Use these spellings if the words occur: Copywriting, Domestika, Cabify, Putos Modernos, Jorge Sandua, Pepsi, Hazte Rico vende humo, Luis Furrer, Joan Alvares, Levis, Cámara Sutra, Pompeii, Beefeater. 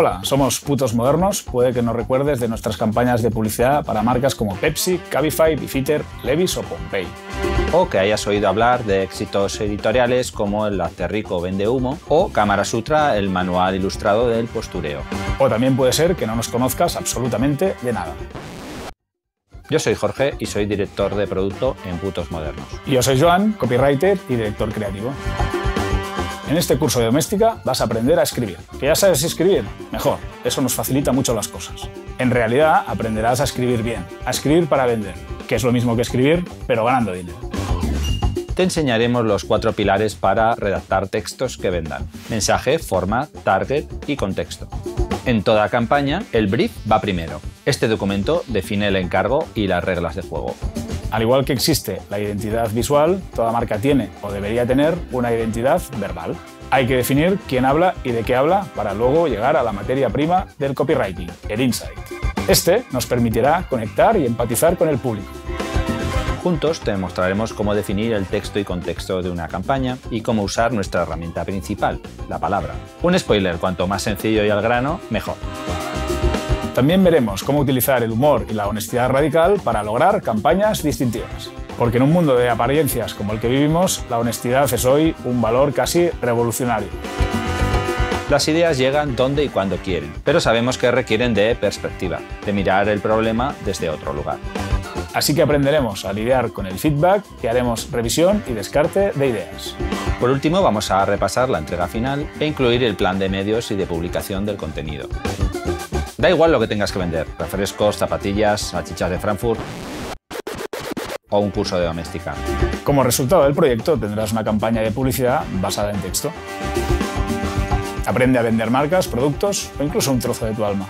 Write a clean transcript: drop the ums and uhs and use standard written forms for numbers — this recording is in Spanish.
Hola, somos Putos Modernos, puede que nos recuerdes de nuestras campañas de publicidad para marcas como Pepsi, Cabify, Beefeater, Levis o Pompeii. O que hayas oído hablar de éxitos editoriales como el Hazte Rico Vende Humo o Cámara Sutra, el manual ilustrado del postureo. O también puede ser que no nos conozcas absolutamente de nada. Yo soy Jorge y soy director de producto en Putos Modernos. Y yo soy Joan, copywriter y director creativo. En este curso de Domestika vas a aprender a escribir. ¿Que ya sabes escribir? Mejor, eso nos facilita mucho las cosas. En realidad aprenderás a escribir bien, a escribir para vender, que es lo mismo que escribir, pero ganando dinero. Te enseñaremos los 4 pilares para redactar textos que vendan: mensaje, forma, target y contexto. En toda campaña, el brief va primero. Este documento define el encargo y las reglas de juego. Al igual que existe la identidad visual, toda marca tiene o debería tener una identidad verbal. Hay que definir quién habla y de qué habla para luego llegar a la materia prima del copywriting, el insight. Este nos permitirá conectar y empatizar con el público. Juntos te mostraremos cómo definir el texto y contexto de una campaña y cómo usar nuestra herramienta principal, la palabra. Un spoiler, cuanto más sencillo y al grano, mejor. También veremos cómo utilizar el humor y la honestidad radical para lograr campañas distintivas. Porque en un mundo de apariencias como el que vivimos, la honestidad es hoy un valor casi revolucionario. Las ideas llegan donde y cuando quieren, pero sabemos que requieren de perspectiva, de mirar el problema desde otro lugar. Así que aprenderemos a lidiar con el feedback y haremos revisión y descarte de ideas. Por último, vamos a repasar la entrega final e incluir el plan de medios y de publicación del contenido. Da igual lo que tengas que vender: refrescos, zapatillas, salchichas de Frankfurt o un curso de Domestika. Como resultado del proyecto tendrás una campaña de publicidad basada en texto. Aprende a vender marcas, productos o incluso un trozo de tu alma.